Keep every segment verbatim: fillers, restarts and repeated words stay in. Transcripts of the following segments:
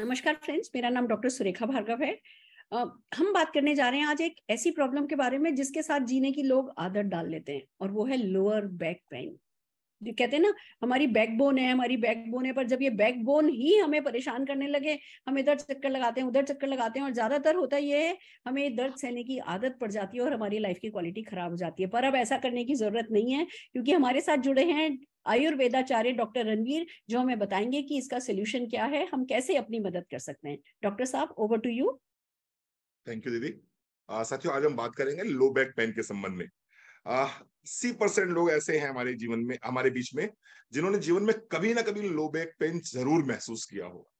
नमस्कार फ्रेंड्स, मेरा नाम डॉक्टर सुरेखा भार्गव है। uh, हम बात करने जा रहे हैं आज एक ऐसी प्रॉब्लम के बारे में जिसके साथ जीने की लोग आदत डाल लेते हैं, और वो है लोअर बैक पेन। जो कहते हैं ना, हमारी बैकबोन है, हमारी बैकबोन है, पर जब ये बैकबोन ही हमें परेशान करने लगे, हम इधर चक्कर लगाते हैं, उधर चक्कर लगाते हैं, और ज्यादातर होता ये है हमें दर्द सहने की आदत पड़ जाती है और हमारी लाइफ की क्वालिटी खराब हो जाती है। पर अब ऐसा करने की जरूरत नहीं है, क्योंकि हमारे साथ जुड़े हैं आयुर्वेदाचार्य डॉक्टर रणवीर, जो हमें बताएंगे कि इसका सोल्यूशन क्या है, हम कैसे अपनी मदद कर सकते हैं। डॉक्टर साहब, over to you. Thank you दीदी। साथियों, आज हम बात करेंगे लो बैक पेन के संबंध में। अस्सी परसेंट लोग ऐसे हैं हमारे जीवन में, हमारे बीच में, जिन्होंने जीवन में कभी ना कभी लो बैक पेन जरूर महसूस किया होगा,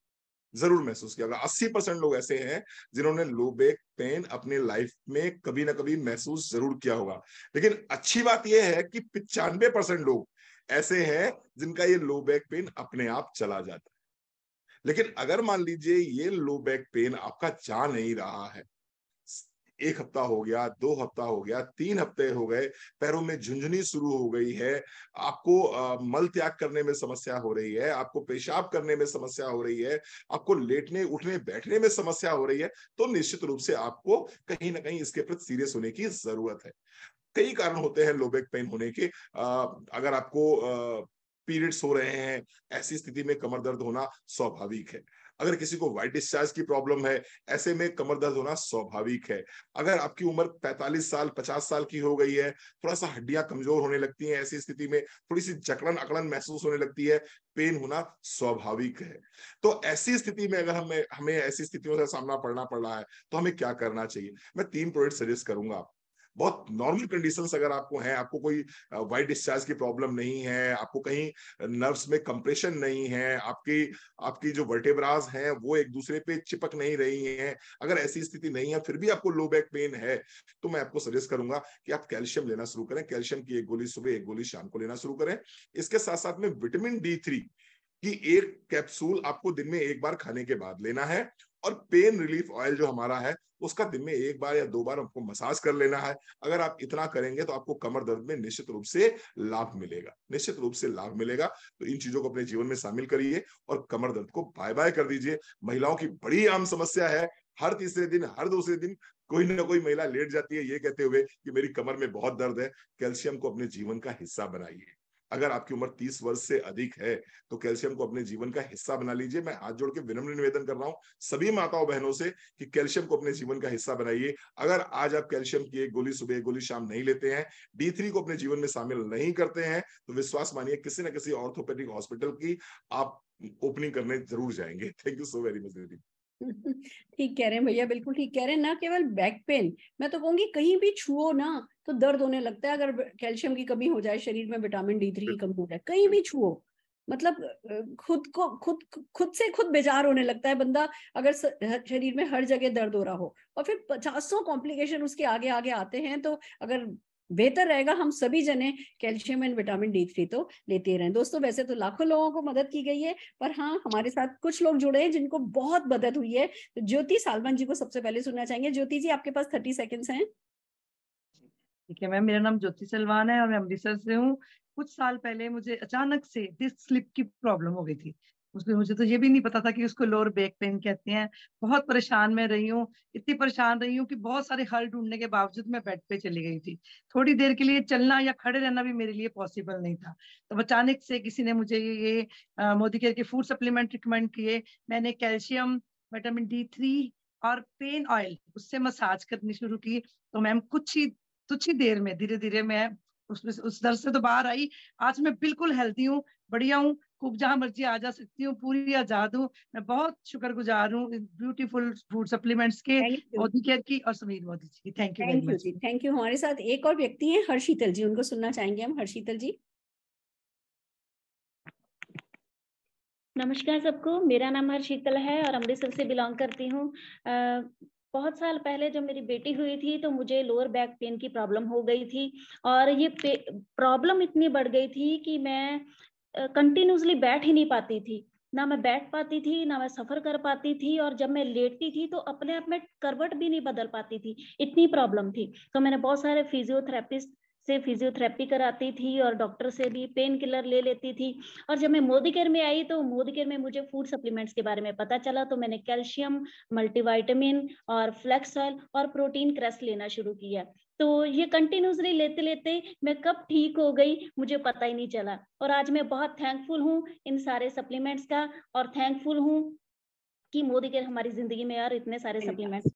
जरूर महसूस किया होगा। अस्सी परसेंट लोग ऐसे हैं जिन्होंने लो बैक पेन अपने लाइफ में कभी ना कभी महसूस जरूर किया होगा। लेकिन अच्छी बात यह है कि पिचानवे परसेंट लोग ऐसे हैं जिनका ये लो बैक पेन अपने आप चला जाता है। लेकिन अगर मान लीजिए ये लो बैक पेन आपका जा नहीं रहा है, एक हफ्ता हो गया, दो हफ्ता हो गया, तीन हफ्ते हो गए, पैरों में झुंझुनी शुरू हो गई है, आपको आ, मल त्याग करने में समस्या हो रही है, आपको पेशाब करने में समस्या हो रही है, आपको लेटने उठने बैठने में समस्या हो रही है, तो निश्चित रूप से आपको कहीं ना कहीं इसके प्रति सीरियस होने की जरूरत है। कई कारण होते हैं लो बैक पेन होने के। आ, अगर आपको पीरियड्स हो रहे हैं, ऐसी स्थिति में कमर दर्द होना स्वाभाविक है। अगर किसी को वाइट डिस्चार्ज की प्रॉब्लम है, ऐसे में कमर दर्द होना स्वाभाविक है। अगर आपकी उम्र पैंतालीस साल पचास साल की हो गई है, थोड़ा सा हड्डियां कमजोर होने लगती हैं, ऐसी स्थिति में थोड़ी सी जकड़न अकड़न महसूस होने लगती है, पेन होना स्वाभाविक है। तो ऐसी स्थिति में अगर हमें हमें ऐसी स्थितियों का सामना पड़ना पड़ रहा है तो हमें क्या करना चाहिए? मैं तीन प्रोडक्ट सजेस्ट करूंगा। बहुत नॉर्मल कंडीशंस अगर आपको हैं, आपको कोई वाइट डिस्चार्ज की प्रॉब्लम नहीं है, आपको कहीं नर्व्स में कंप्रेशन नहीं है, आपकी आपकी जो वर्टेब्राज हैं वो एक दूसरे पे चिपक नहीं रही हैं, अगर ऐसी स्थिति नहीं है फिर भी आपको लो बैक पेन है, तो मैं आपको सजेस्ट करूंगा कि आप कैल्शियम लेना शुरू करें। कैल्शियम की एक गोली सुबह, एक गोली शाम को लेना शुरू करें। इसके साथ साथ में विटामिन डी थ्री की एक कैप्सूल आपको दिन में एक बार खाने के बाद लेना है, और पेन रिलीफ ऑयल जो हमारा है उसका दिन में एक बार या दो बार आपको मसाज कर लेना है। अगर आप इतना करेंगे तो आपको कमर दर्द में निश्चित रूप से लाभ मिलेगा, निश्चित रूप से लाभ मिलेगा। तो इन चीजों को अपने जीवन में शामिल करिए और कमर दर्द को बाय बाय कर दीजिए। महिलाओं की बड़ी आम समस्या है, हर तीसरे दिन, हर दूसरे दिन कोई ना कोई महिला लेट जाती है ये कहते हुए कि मेरी कमर में बहुत दर्द है। कैल्शियम को अपने जीवन का हिस्सा बनाइए। अगर आपकी उम्र तीस वर्ष से अधिक है तो कैल्शियम को अपने जीवन का हिस्सा बना लीजिए। मैं हाथ जोड़ के विनम्र निवेदन कर रहा हूं सभी माताओं बहनों से कि कैल्शियम को अपने जीवन का हिस्सा बनाइए। अगर आज आप कैल्शियम की एक गोली सुबह, एक गोली शाम नहीं लेते हैं, डी थ्री को अपने जीवन में शामिल नहीं करते हैं, तो विश्वास मानिए किसी ना किसी ऑर्थोपेडिक हॉस्पिटल की आप ओपनिंग करने जरूर जाएंगे। Thank you so very much दीदी। ठीक कह रहे हैं भैया, बिल्कुल ठीक कह रहे हैं। ना केवल बैक पेन, मैं तो कहूंगी कहीं भी छुओ ना तो दर्द होने लगता है। अगर कैल्शियम की कमी हो जाए, शरीर में विटामिन डी थ्री की कमी हो जाए, कहीं भी छुओ, मतलब खुद को खुद खुद से खुद बेजार होने लगता है बंदा। अगर शरीर में हर जगह दर्द हो रहा हो और फिर पचासों कॉम्प्लिकेशन उसके आगे आगे आते हैं, तो अगर बेहतर रहेगा हम सभी जने calcium and vitamin D three तो लेते रहें। दोस्तों, वैसे तो लाखों लोगों को मदद की गई है, पर हाँ, हमारे साथ कुछ लोग जुड़े हैं जिनको बहुत मदद हुई है। तो ज्योति सालवन जी को सबसे पहले सुनना चाहेंगे। ज्योति जी, आपके पास तीस सेकंड्स हैं। ठीक है मैम, मेरा नाम ज्योति सलवान है और मैं अमृतसर से हूँ। कुछ साल पहले मुझे अचानक से डिस्क स्लिप की प्रॉब्लम हो गई थी। उसमें मुझे तो ये भी नहीं पता था कि उसको लोअर बैक पेन कहते हैं। बहुत परेशान मैं रही हूँ, इतनी परेशान रही हूँ कि बहुत सारे हल ढूंढने के बावजूद मैं बेड पे चली गई थी। थोड़ी देर के लिए चलना या खड़े रहना भी मेरे लिए पॉसिबल नहीं था। तो अचानक से किसी ने मुझे ये मोदीकेयर के फूड सप्लीमेंट रिकमेंड किए। मैंने कैल्शियम, विटामिन डी थ्री और पेन ऑयल, उससे मसाज करनी शुरू की। तो मैम कुछ ही कुछ ही देर में धीरे धीरे मैं उसमें उस दर्द से तो बाहर आई। आज मैं बिल्कुल हेल्दी हूँ, बढ़िया हूँ, खूब जहां मर्जी आ जा सकती हूँ, पूरी आजाद हूँ। मैं बहुत शुक्रगुजार हूँ ब्यूटीफुल फूड सप्लीमेंट्स के, मोदीकेयर की और समीर मोदी जी की। Thank you thank you thank you. हमारे साथ एक और व्यक्ति हैं, हर्षिताल जी, उनको सुनना चाहेंगे हम। हर्षिताल जी, नमस्कार सबको। मेरा नाम हर्षिताल है और अमृतसर से बिलोंग करती हूँ। बहुत साल पहले जब मेरी बेटी हुई थी तो मुझे लोअर बैक पेन की प्रॉब्लम हो गई थी, और ये प्रॉब्लम इतनी बढ़ गई थी कि मैं कंटिन्यूसली uh, बैठ ही नहीं पाती थी। ना मैं बैठ पाती थी, ना मैं सफर कर पाती थी, और जब मैं लेटती थी तो अपने आप में करवट भी नहीं बदल पाती थी, इतनी प्रॉब्लम थी। तो मैंने बहुत सारे फिजियोथेरेपिस्ट से फिजियोथेरेपी कराती थी और डॉक्टर से भी पेन किलर ले लेती थी। और जब मैं मोदीकेयर में आई तो मोदीकेयर में मुझे फूड सप्लीमेंट्स के बारे में पता चला, तो मैंने कैल्शियम, मल्टीविटामिन और फ्लैक्स ऑयल और प्रोटीन क्रस्ट लेना शुरू किया। तो ये कंटिन्यूसली लेते लेते मैं कब ठीक हो गई मुझे पता ही नहीं चला। और आज मैं बहुत थैंकफुल हूँ इन सारे सप्लीमेंट्स का, और थैंकफुल हूँ कि मोदीकेयर हमारी जिंदगी में यार इतने सारे सप्लीमेंट्स